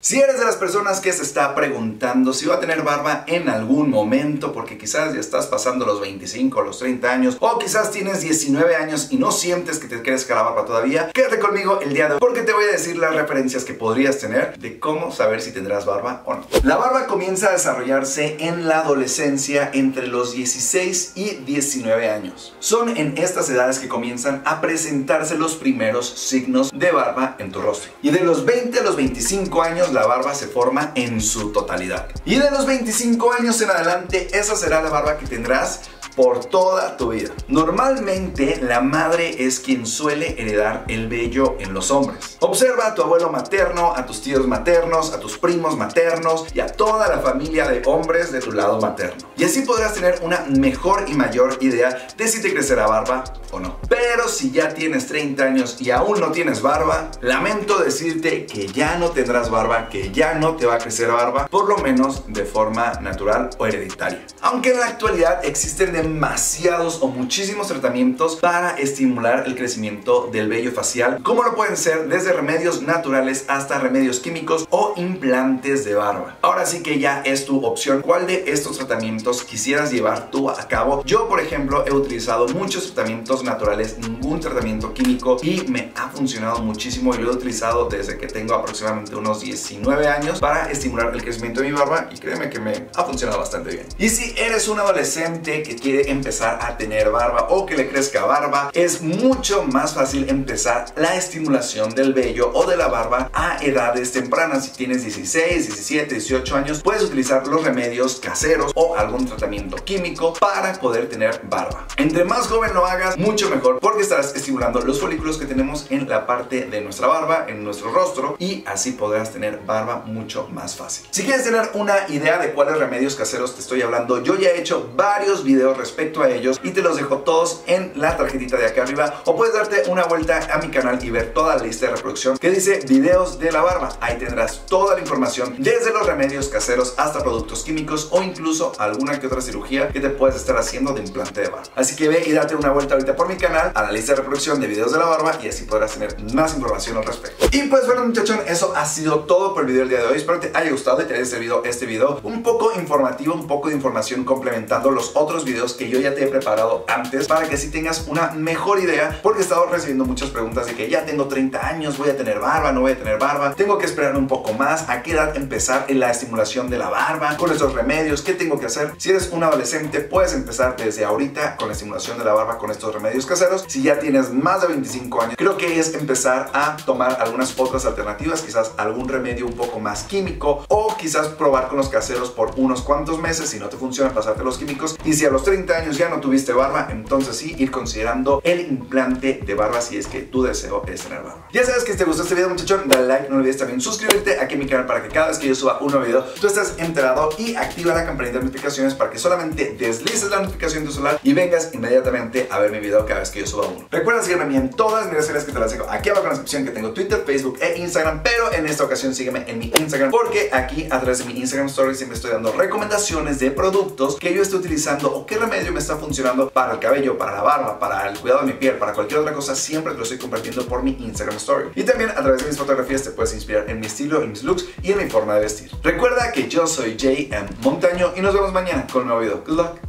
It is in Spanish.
Si eres de las personas que se está preguntando si va a tener barba en algún momento, porque quizás ya estás pasando los 25 o los 30 años, o quizás tienes 19 años y no sientes que te crezca la barba todavía, quédate conmigo el día de hoy porque te voy a decir las referencias que podrías tener de cómo saber si tendrás barba o no. La barba comienza a desarrollarse en la adolescencia entre los 16 y 19 años. Son en estas edades que comienzan a presentarse los primeros signos de barba en tu rostro. Y de los 20 a los 25 años la barba se forma en su totalidad. Y de los 25 años en adelante, esa será la barba que tendrás por toda tu vida. Normalmente la madre es quien suele heredar el vello en los hombres. Observa a tu abuelo materno, a tus tíos maternos, a tus primos maternos y a toda la familia de hombres de tu lado materno. Y así podrás tener una mejor y mayor idea de si te crecerá barba o no. Pero si ya tienes 30 años y aún no tienes barba, lamento decirte que ya no tendrás barba, que ya no te va a crecer barba, por lo menos de forma natural o hereditaria. Aunque en la actualidad existen demasiados o muchísimos tratamientos para estimular el crecimiento del vello facial, como lo pueden ser desde remedios naturales hasta remedios químicos o implantes de barba. Ahora sí que ya es tu opción cuál de estos tratamientos quisieras llevar tú a cabo. Yo, por ejemplo, he utilizado muchos tratamientos naturales, ningún tratamiento químico, y me ha funcionado muchísimo y lo he utilizado desde que tengo aproximadamente unos 19 años para estimular el crecimiento de mi barba, y créeme que me ha funcionado bastante bien. Y si eres un adolescente que quiere empezar a tener barba o que le crezca barba, es mucho más fácil empezar la estimulación del vello o de la barba a edades tempranas. Si tienes 16, 17, 18 años, puedes utilizar los remedios caseros o algún tratamiento químico para poder tener barba. Entre más joven lo hagas, mucho mejor, porque estarás estimulando los folículos que tenemos en la parte de nuestra barba, en nuestro rostro, y así podrás tener barba mucho más fácil. Si quieres tener una idea de cuáles remedios caseros te estoy hablando, yo ya he hecho varios videos respecto a ellos y te los dejo todos en la tarjetita de acá arriba, o puedes darte una vuelta a mi canal y ver toda la lista de reproducción que dice videos de la barba. Ahí tendrás toda la información, desde los remedios caseros hasta productos químicos o incluso alguna que otra cirugía que te puedes estar haciendo de implante de barba. Así que ve y date una vuelta ahorita por mi canal a la lista de reproducción de videos de la barba y así podrás tener más información al respecto. Y pues bueno, muchachos, eso ha sido todo por el video del día de hoy. Espero te haya gustado y te haya servido este video un poco informativo, un poco de información complementando los otros videos que yo ya te he preparado antes, para que así tengas una mejor idea, porque he estado recibiendo muchas preguntas de que ya tengo 30 años, voy a tener barba, no voy a tener barba, tengo que esperar un poco más, a qué edad empezar en la estimulación de la barba, con esos remedios, qué tengo que hacer. Si eres un adolescente, puedes empezar desde ahorita con la estimulación de la barba con estos remedios caseros. Si ya tienes más de 25 años, creo que es empezar a tomar algunas otras alternativas, quizás algún remedio un poco más químico, o quizás probar con los caseros por unos cuantos meses. Si no te funciona, pasarte los químicos. Y si a los 30 años ya no tuviste barba, entonces sí, ir considerando el implante de barba si es que tu deseo es tener barba. Ya sabes que si te gustó este video, muchachón, dale like, no olvides también suscribirte aquí a mi canal para que cada vez que yo suba un nuevo video, tú estés enterado, y activa la campanita de notificaciones para que solamente deslices la notificación de tu celular y vengas inmediatamente a ver mi video cada vez que yo suba uno. Recuerda seguirme a mí en todas mis redes sociales, que te las dejo aquí abajo en la descripción, que tengo Twitter, Facebook e Instagram, pero en esta ocasión sígueme en mi Instagram, porque aquí a través de mi Instagram Story siempre estoy dando recomendaciones de productos que yo estoy utilizando o que remedio me está funcionando para el cabello, para la barba, para el cuidado de mi piel, para cualquier otra cosa. Siempre te lo estoy compartiendo por mi Instagram Story. Y también a través de mis fotografías te puedes inspirar en mi estilo, en mis looks y en mi forma de vestir. Recuerda que yo soy J.M. Montaño y nos vemos mañana con un nuevo video. Good luck.